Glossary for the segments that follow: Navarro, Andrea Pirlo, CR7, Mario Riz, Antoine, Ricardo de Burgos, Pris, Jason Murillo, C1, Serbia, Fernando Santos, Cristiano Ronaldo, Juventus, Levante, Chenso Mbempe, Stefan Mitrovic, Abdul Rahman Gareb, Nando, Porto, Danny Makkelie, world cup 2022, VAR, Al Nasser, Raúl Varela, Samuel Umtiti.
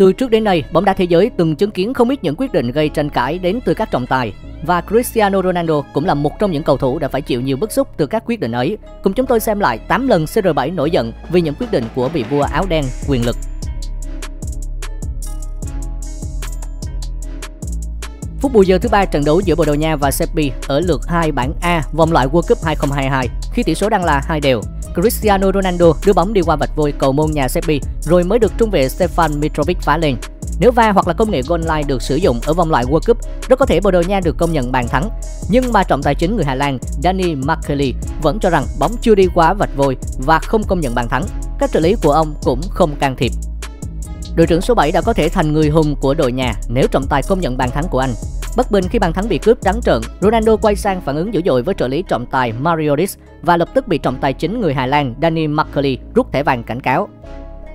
Từ trước đến nay, bóng đá thế giới từng chứng kiến không ít những quyết định gây tranh cãi đến từ các trọng tài, và Cristiano Ronaldo cũng là một trong những cầu thủ đã phải chịu nhiều bức xúc từ các quyết định ấy. Cùng chúng tôi xem lại 8 lần CR7 nổi giận vì những quyết định của vị vua áo đen quyền lực. Phút bù giờ thứ 3 trận đấu giữa Bồ Đào Nha và Serbia ở lượt 2 bảng A vòng loại World Cup 2022 khi tỷ số đang là 2-2. Cristiano Ronaldo đưa bóng đi qua vạch vôi cầu môn nhà Serbia rồi mới được trung vệ Stefan Mitrovic phá lên. Nếu VAR hoặc là công nghệ goal line được sử dụng ở vòng loại World Cup, rất có thể Bồ Đào Nha được công nhận bàn thắng. Nhưng mà trọng tài chính người Hà Lan Danny Makkelie vẫn cho rằng bóng chưa đi quá vạch vôi và không công nhận bàn thắng. Các trợ lý của ông cũng không can thiệp. Đội trưởng số 7 đã có thể thành người hùng của đội nhà nếu trọng tài công nhận bàn thắng của anh. Bất bình khi bàn thắng bị cướp trắng trợn, Ronaldo quay sang phản ứng dữ dội với trợ lý trọng tài Mario Riz và lập tức bị trọng tài chính người Hà Lan Danny Makkelie rút thẻ vàng cảnh cáo.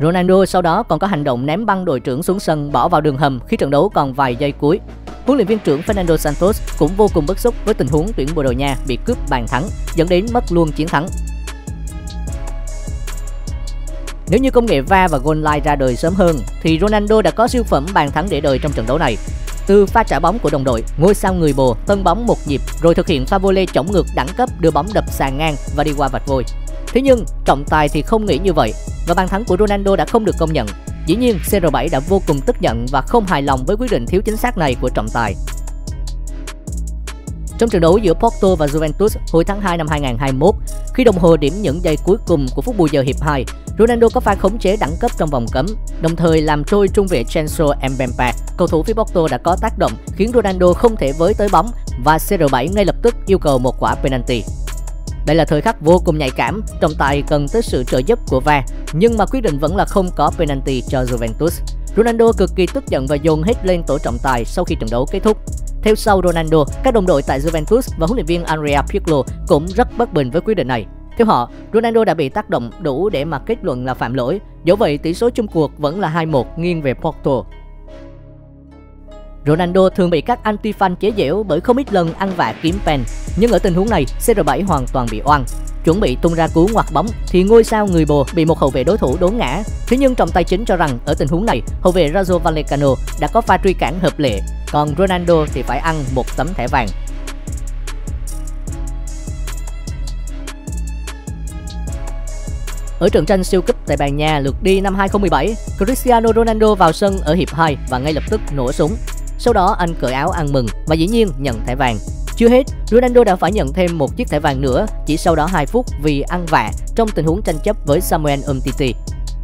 Ronaldo sau đó còn có hành động ném băng đội trưởng xuống sân bỏ vào đường hầm khi trận đấu còn vài giây cuối. Huấn luyện viên trưởng Fernando Santos cũng vô cùng bức xúc với tình huống tuyển Bồ Đào Nha bị cướp bàn thắng dẫn đến mất luôn chiến thắng. Nếu như công nghệ VAR và goal line ra đời sớm hơn thì Ronaldo đã có siêu phẩm bàn thắng để đời trong trận đấu này. Từ pha trả bóng của đồng đội, ngôi sao người Bồ tâng bóng một nhịp rồi thực hiện pha volley chổng ngược đẳng cấp đưa bóng đập sàn ngang và đi qua vạch vôi. Thế nhưng trọng tài thì không nghĩ như vậy và bàn thắng của Ronaldo đã không được công nhận. Dĩ nhiên CR7 đã vô cùng tức giận và không hài lòng với quyết định thiếu chính xác này của trọng tài. Trong trận đấu giữa Porto và Juventus hồi tháng 2 năm 2021, khi đồng hồ điểm những giây cuối cùng của phút bù giờ hiệp 2, Ronaldo có pha khống chế đẳng cấp trong vòng cấm, đồng thời làm trôi trung vệ Chenso Mbempe. Cầu thủ phía Porto đã có tác động khiến Ronaldo không thể với tới bóng và CR7 ngay lập tức yêu cầu một quả penalty. Đây là thời khắc vô cùng nhạy cảm, trọng tài cần tới sự trợ giúp của VAR, nhưng mà quyết định vẫn là không có penalty cho Juventus. Ronaldo cực kỳ tức giận và dồn hết lên tổ trọng tài sau khi trận đấu kết thúc. Theo sau Ronaldo, các đồng đội tại Juventus và huấn luyện viên Andrea Pirlo cũng rất bất bình với quyết định này. Theo họ, Ronaldo đã bị tác động đủ để mà kết luận là phạm lỗi. Dẫu vậy, tỷ số chung cuộc vẫn là 2-1 nghiêng về Porto. Ronaldo thường bị các anti-fan chế giễu bởi không ít lần ăn vạ kiếm pen, nhưng ở tình huống này, CR7 hoàn toàn bị oan. Chuẩn bị tung ra cú ngoặt bóng thì ngôi sao người Bồ bị một hậu vệ đối thủ đốn ngã. Thế nhưng trọng tài chính cho rằng ở tình huống này, hậu vệ Raúl Varela đã có pha truy cản hợp lệ, còn Ronaldo thì phải ăn một tấm thẻ vàng. Ở trận tranh siêu cúp Tây Ban Nha lượt đi năm 2017, Cristiano Ronaldo vào sân ở hiệp 2 và ngay lập tức nổ súng. Sau đó anh cởi áo ăn mừng và dĩ nhiên nhận thẻ vàng. Chưa hết, Ronaldo đã phải nhận thêm một chiếc thẻ vàng nữa chỉ sau đó 2 phút vì ăn vạ trong tình huống tranh chấp với Samuel Umtiti.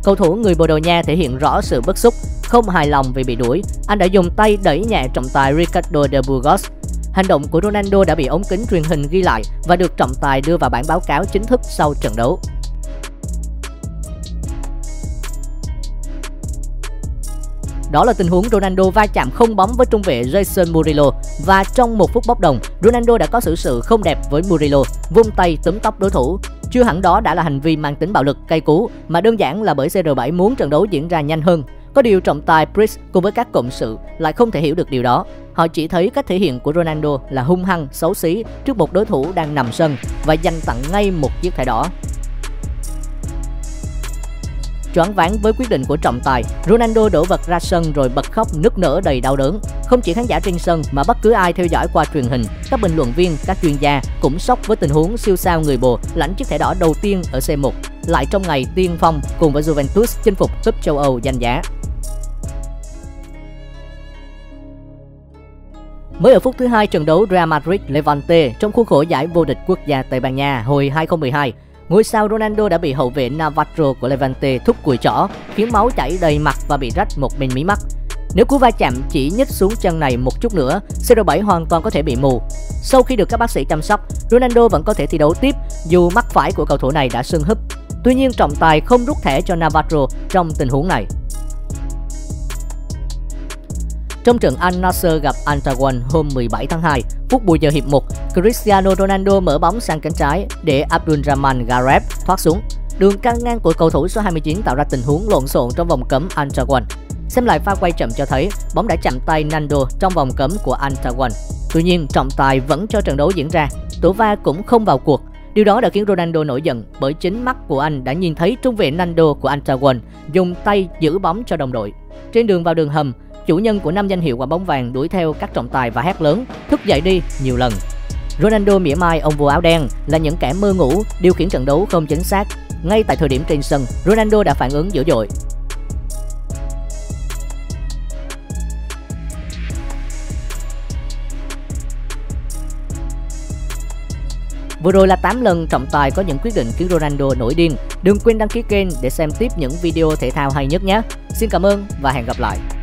Cầu thủ người Bồ Đào Nha thể hiện rõ sự bức xúc, không hài lòng vì bị đuổi, anh đã dùng tay đẩy nhẹ trọng tài Ricardo de Burgos. Hành động của Ronaldo đã bị ống kính truyền hình ghi lại và được trọng tài đưa vào bản báo cáo chính thức sau trận đấu. Đó là tình huống Ronaldo va chạm không bóng với trung vệ Jason Murillo và trong một phút bốc đồng, Ronaldo đã có sự không đẹp với Murillo, vung tay túm tóc đối thủ. Chưa hẳn đó đã là hành vi mang tính bạo lực cay cú mà đơn giản là bởi CR7 muốn trận đấu diễn ra nhanh hơn. Có điều trọng tài Pris cùng với các cộng sự lại không thể hiểu được điều đó. Họ chỉ thấy cách thể hiện của Ronaldo là hung hăng, xấu xí trước một đối thủ đang nằm sân và dành tặng ngay một chiếc thẻ đỏ. Choáng váng với quyết định của trọng tài, Ronaldo đổ vật ra sân rồi bật khóc nức nở đầy đau đớn. Không chỉ khán giả trên sân mà bất cứ ai theo dõi qua truyền hình, các bình luận viên, các chuyên gia cũng sốc với tình huống siêu sao người Bồ lãnh chiếc thẻ đỏ đầu tiên ở C1, lại trong ngày tiên phong cùng với Juventus chinh phục cúp châu Âu danh giá. Mới ở phút thứ 2 trận đấu Real Madrid-Levante trong khuôn khổ giải vô địch quốc gia Tây Ban Nha hồi 2012, ngôi sao Ronaldo đã bị hậu vệ Navarro của Levante thúc cùi chỏ, khiến máu chảy đầy mặt và bị rách một bên mí mắt. Nếu cú va chạm chỉ nhích xuống chân này một chút nữa, CR7 hoàn toàn có thể bị mù. Sau khi được các bác sĩ chăm sóc, Ronaldo vẫn có thể thi đấu tiếp dù mắt phải của cầu thủ này đã sưng húp. Tuy nhiên, trọng tài không rút thẻ cho Navarro trong tình huống này. Trong trận Al Nasser gặp Antoine hôm 17 tháng 2, phút bù giờ hiệp 1, Cristiano Ronaldo mở bóng sang cánh trái để Abdul Rahman Gareb thoát xuống. Đường căng ngang của cầu thủ số 29 tạo ra tình huống lộn xộn trong vòng cấm Antoine. Xem lại pha quay chậm cho thấy bóng đã chạm tay Nando trong vòng cấm của Antoine. Tuy nhiên, trọng tài vẫn cho trận đấu diễn ra, tổ VAR cũng không vào cuộc. Điều đó đã khiến Ronaldo nổi giận bởi chính mắt của anh đã nhìn thấy trung vệ Nando của Antoine dùng tay giữ bóng cho đồng đội. Trên đường vào đường hầm, chủ nhân của 5 danh hiệu quả bóng vàng đuổi theo các trọng tài và hét lớn "Thức dậy đi" nhiều lần. Ronaldo mỉa mai ông vua áo đen là những kẻ mơ ngủ, điều khiển trận đấu không chính xác. Ngay tại thời điểm trên sân, Ronaldo đã phản ứng dữ dội. Vừa rồi là 8 lần trọng tài có những quyết định khiến Ronaldo nổi điên. Đừng quên đăng ký kênh để xem tiếp những video thể thao hay nhất nhé. Xin cảm ơn và hẹn gặp lại.